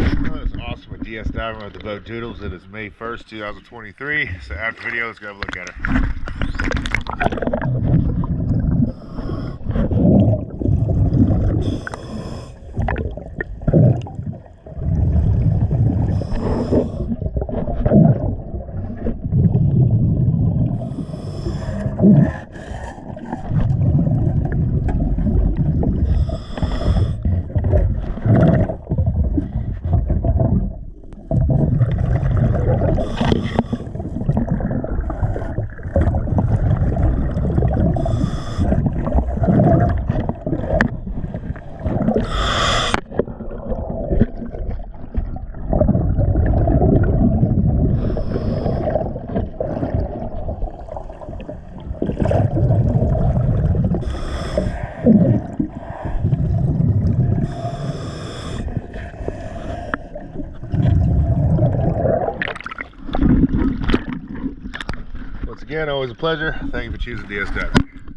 It's awesome with DS Diving with the boat Doodles. It is May 1st, 2023. So after the video, let's go have a look at her. Once again, always a pleasure. Thank you for choosing DS Diving.